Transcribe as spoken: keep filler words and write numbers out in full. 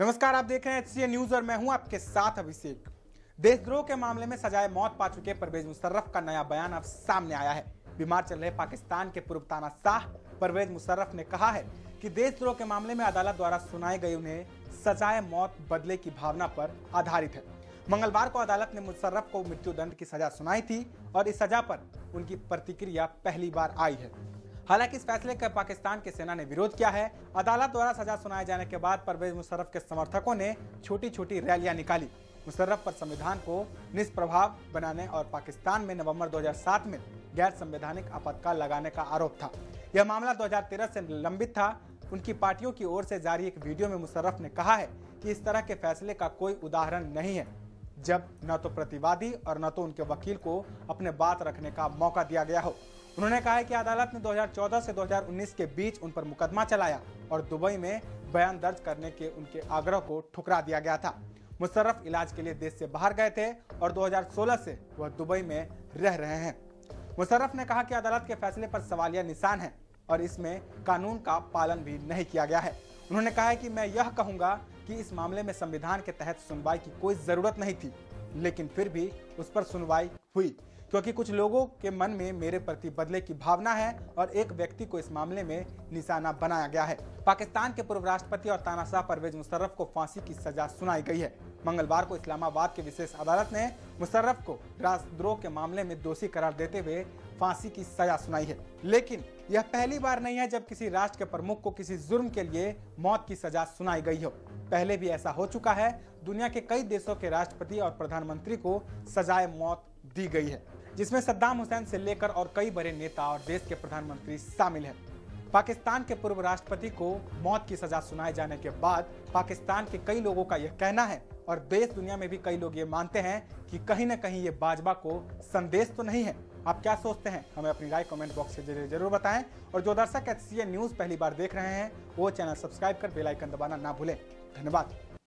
नमस्कार, आप देख रहे हैं एच सी एन न्यूज और मैं हूं आपके साथ अभिषेक। देशद्रोह के मामले में सजाए मौत पा चुके परवेज मुशर्रफ का नया बयान अब सामने आया है। बीमार चल रहे पाकिस्तान के पूर्व तानाशाह परवेज मुशर्रफ ने कहा है कि देशद्रोह के मामले में अदालत द्वारा सुनाई गई उन्हें सजाए मौत बदले की भावना पर आधारित है। मंगलवार को अदालत ने मुशर्रफ को मृत्युदंड की सजा सुनाई थी और इस सजा पर उनकी प्रतिक्रिया पहली बार आई है। हालांकि इस फैसले का पाकिस्तान की सेना ने विरोध किया है। अदालत द्वारा सजा सुनाए जाने के बाद परवेज मुशर्रफ के समर्थकों ने छोटी छोटी रैलियां निकाली। मुशर्रफ पर संविधान को निष्प्रभाव बनाने और पाकिस्तान में नवंबर दो हज़ार सात में गैर संवैधानिक आपातकाल लगाने का आरोप था। यह मामला दो हज़ार तेरह से लंबित था। उनकी पार्टियों की ओर से जारी एक वीडियो में मुशर्रफ ने कहा है कि इस तरह के फैसले का कोई उदाहरण नहीं है, जब न तो प्रतिवादी और न तो उनके वकील को अपने बात रखने का मौका दिया गया हो। उन्होंने कहा है कि अदालत ने दो हज़ार चौदह से दो हज़ार उन्नीस के बीच उन पर मुकदमा चलाया और दुबई में बयान दर्ज करने के उनके आग्रह को ठुकरा दिया गया था। मुशर्रफ इलाज के लिए देश से बाहर गए थे और दो हज़ार सोलह से वह दुबई में रह रहे हैं। मुशर्रफ ने कहा कि अदालत के फैसले पर सवालिया निशान है और इसमें कानून का पालन भी नहीं किया गया है। उन्होंने कहा है कि मैं यह कहूंगा कि इस मामले में संविधान के तहत सुनवाई की कोई जरूरत नहीं थी, लेकिन फिर भी उस पर सुनवाई हुई, क्योंकि कुछ लोगों के मन में मेरे प्रति बदले की भावना है और एक व्यक्ति को इस मामले में निशाना बनाया गया है। पाकिस्तान के पूर्व राष्ट्रपति और तानाशाह परवेज मुशर्रफ को फांसी की सजा सुनाई गई है। मंगलवार को इस्लामाबाद के विशेष अदालत ने मुशर्रफ को राष्ट्रद्रोह के मामले में दोषी करार देते हुए फांसी की सजा सुनाई है, लेकिन यह पहली बार नहीं है जब किसी राष्ट्र के प्रमुख को किसी जुर्म के लिए मौत की सजा सुनाई गई हो। पहले भी ऐसा हो चुका है। दुनिया के कई देशों के राष्ट्रपति और प्रधानमंत्री को सजाए मौत दी गई है, जिसमें सद्दाम हुसैन से लेकर और कई बड़े नेता और देश के प्रधानमंत्री शामिल हैं। पाकिस्तान के पूर्व राष्ट्रपति को मौत की सजा सुनाए जाने के बाद पाकिस्तान के कई लोगों का यह कहना है और देश दुनिया में भी कई लोग ये मानते हैं कि कहीं ना कहीं ये बाजवा को संदेश तो नहीं है। आप क्या सोचते हैं, हमें अपनी राय कमेंट बॉक्स से जरूर बताएं। और जो दर्शक एच सी एन न्यूज़ पहली बार देख रहे हैं वो चैनल सब्सक्राइब कर बेल आइकन दबाना ना भूलें। धन्यवाद।